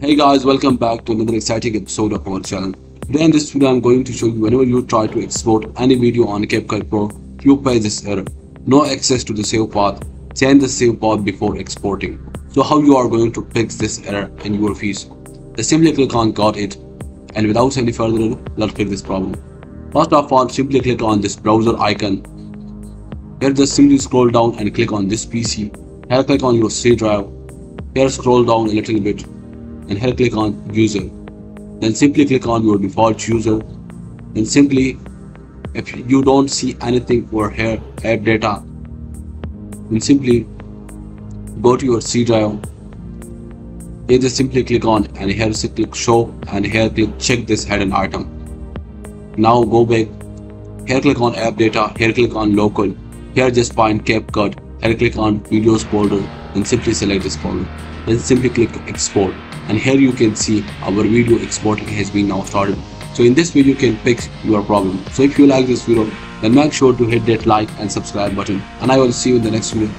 Hey guys, welcome back to another exciting episode of our channel. Today in this video, I'm going to show you whenever you try to export any video on CapCut Pro, you face this error. No access to the save path. Change the save path before exporting. So how you are going to fix this error in your piece? Simply click on Got It, and without any further ado, let's fix this problem. First of all, simply click on this browser icon. Here just simply scroll down and click on this PC. Here click on your C drive. Here scroll down a little bit. And here click on user, then simply click on your default user, and simply if you don't see anything over here add data, then simply go to your C drive. Here just simply click on, and here click show, and here click check this hidden item. Now go back, here click on app data, here click on local, here just find CapCut, here click on videos folder, and simply select this folder, then simply click export. And here you can see our video exporting has been now started. So in this video you can fix your problem. So if you like this video, then make sure to hit that like and subscribe button, and I will see you in the next video.